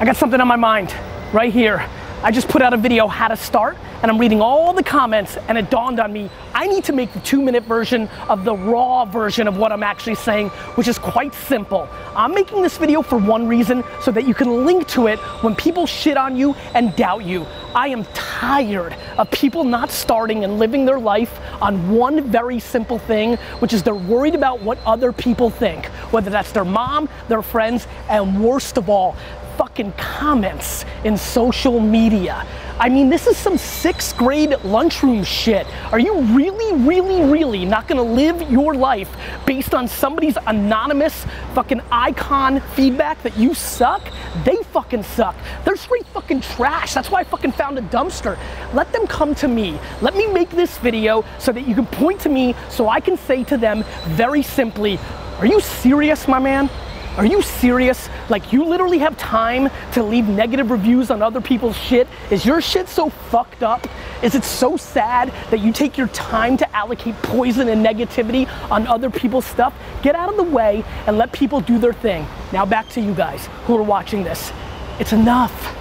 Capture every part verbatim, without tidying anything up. I got something on my mind right here. I just put out a video, how to start, and I'm reading all the comments, and it dawned on me, I need to make the two minute version of the raw version of what I'm actually saying, which is quite simple. I'm making this video for one reason, so that you can link to it when people shit on you and doubt you. I am tired of people not starting and living their life on one very simple thing, which is they're worried about what other people think, whether that's their mom, their friends, and worst of all, fucking comments in social media. I mean, this is some sixth grade lunchroom shit. Are you really, really, really not gonna live your life based on somebody's anonymous fucking icon feedback that you suck? They fucking suck. They're straight fucking trash. That's why I fucking found a dumpster. Let them come to me. Let me make this video so that you can point to me so I can say to them very simply, are you serious, my man? Are you serious? Like, you literally have time to leave negative reviews on other people's shit? Is your shit so fucked up? Is it so sad that you take your time to allocate poison and negativity on other people's stuff? Get out of the way and let people do their thing. Now back to you guys who are watching this. It's enough.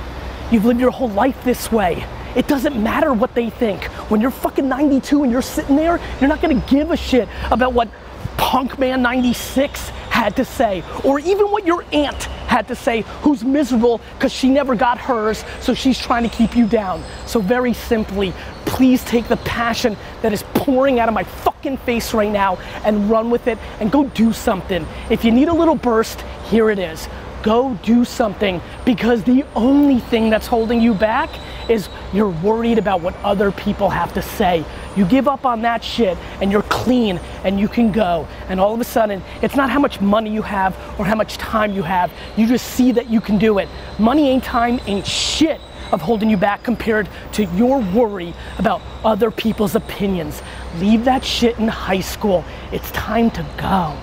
You've lived your whole life this way. It doesn't matter what they think. When you're fucking ninety-two and you're sitting there, you're not gonna give a shit about what Punkman ninety-six had to say, or even what your aunt had to say, who's miserable because she never got hers, so she's trying to keep you down. So very simply, please take the passion that is pouring out of my fucking face right now and run with it and go do something. If you need a little burst, here it is. Go do something, because the only thing that's holding you back is you're worried about what other people have to say. You give up on that shit and you're clean and you can go. And all of a sudden, it's not how much money you have or how much time you have. You just see that you can do it. Money ain't time, ain't shit of holding you back compared to your worry about other people's opinions. Leave that shit in high school. It's time to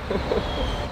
go.